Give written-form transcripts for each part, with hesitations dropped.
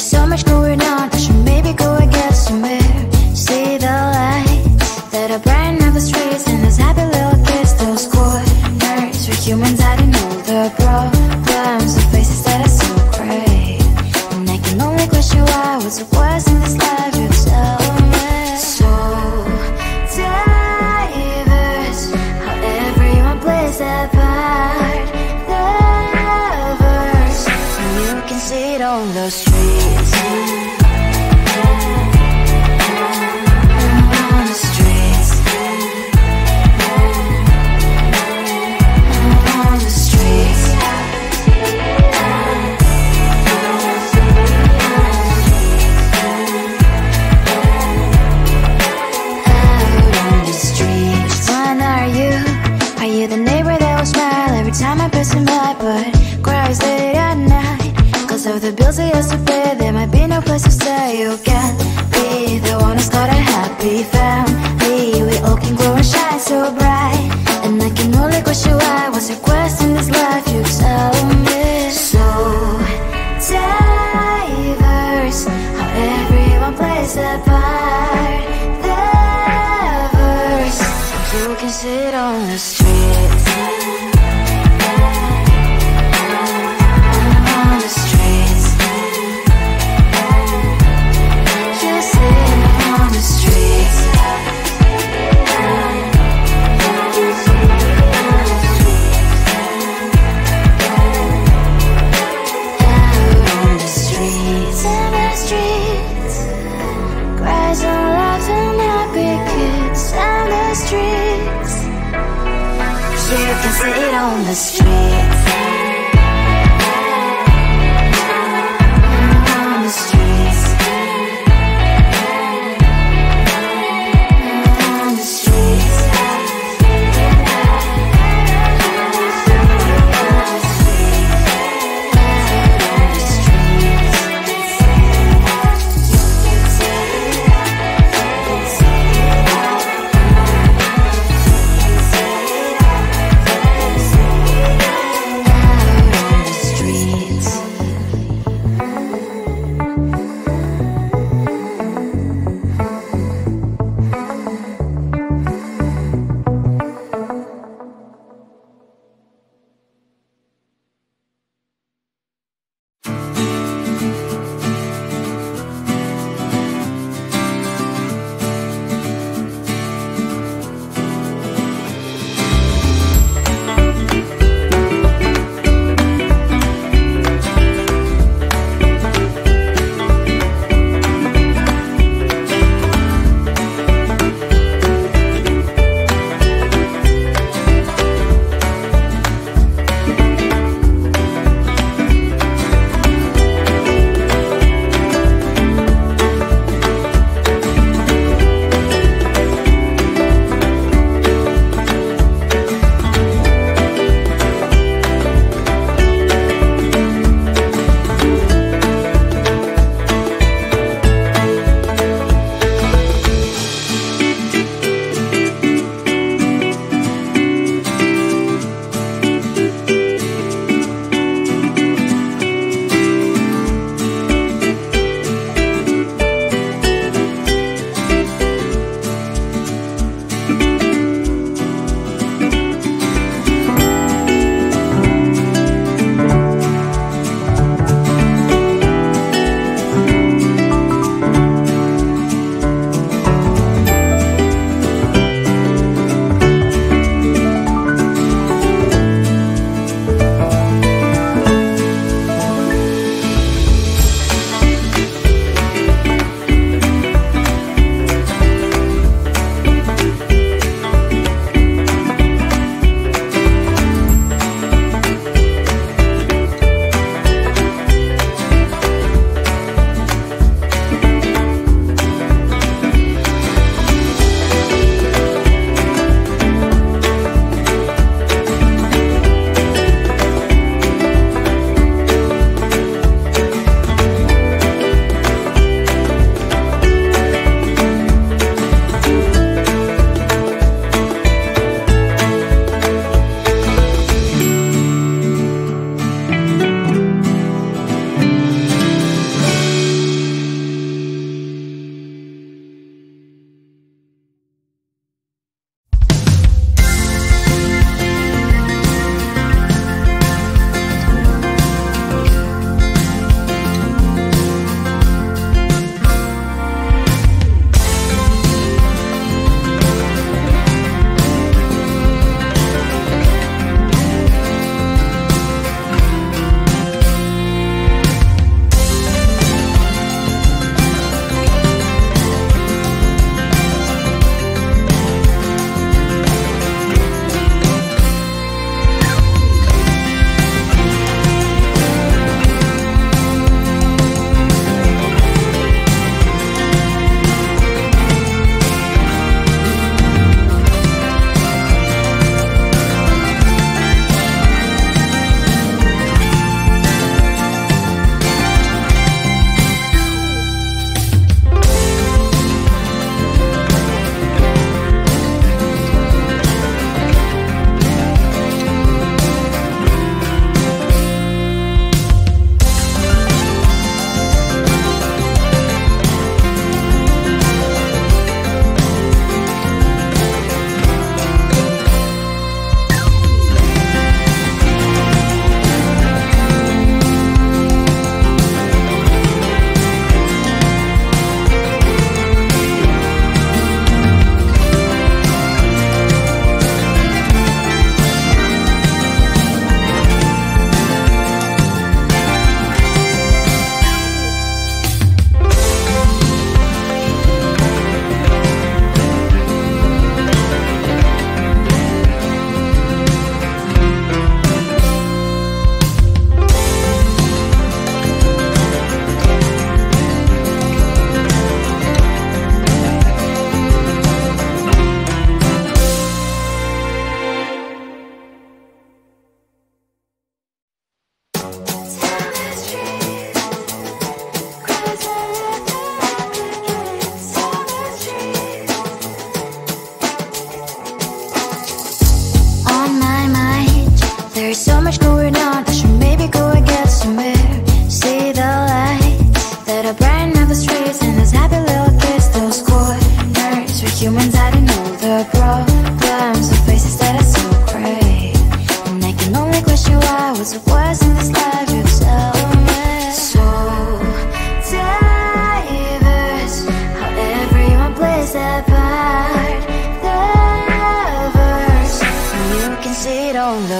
There's so much going on, I should maybe go and get somewhere. See the lights that are brighten up the streets, and those happy little kids, those corners where humans hide in all the problems of places that are so gray. And I can only question why what's the worst in this life. It's so diverse, how everyone plays their part. Lovers, and you can see it on the streets.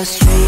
Streets. You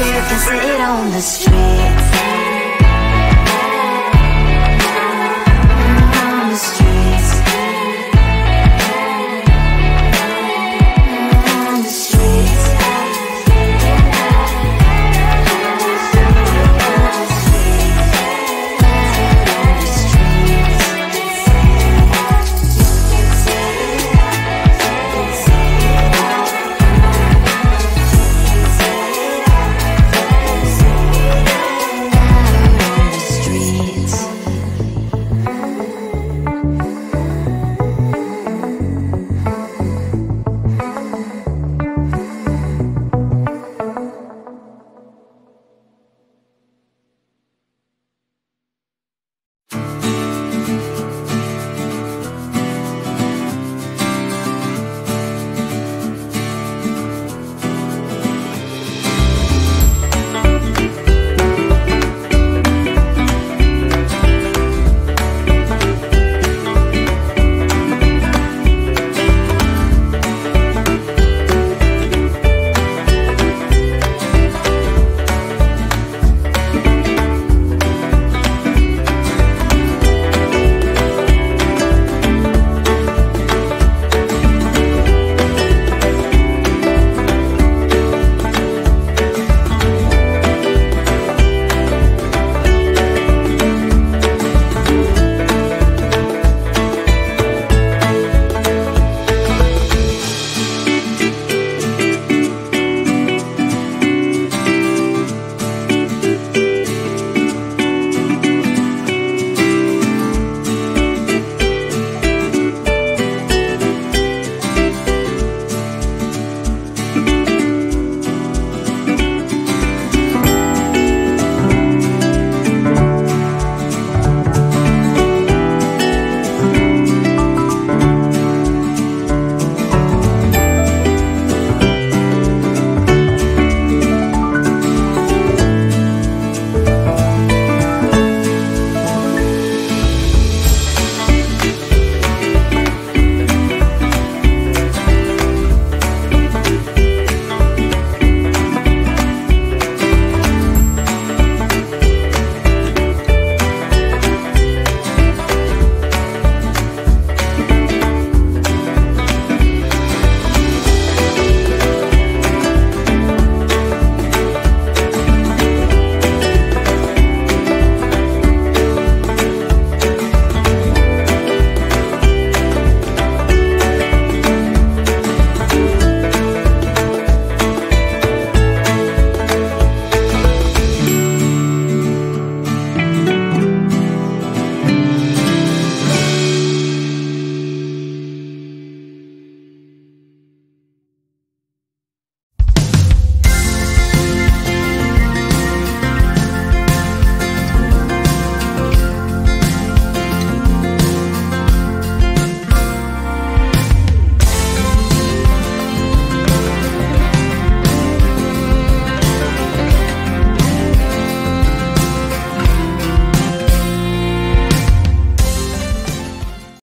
can see it on the street.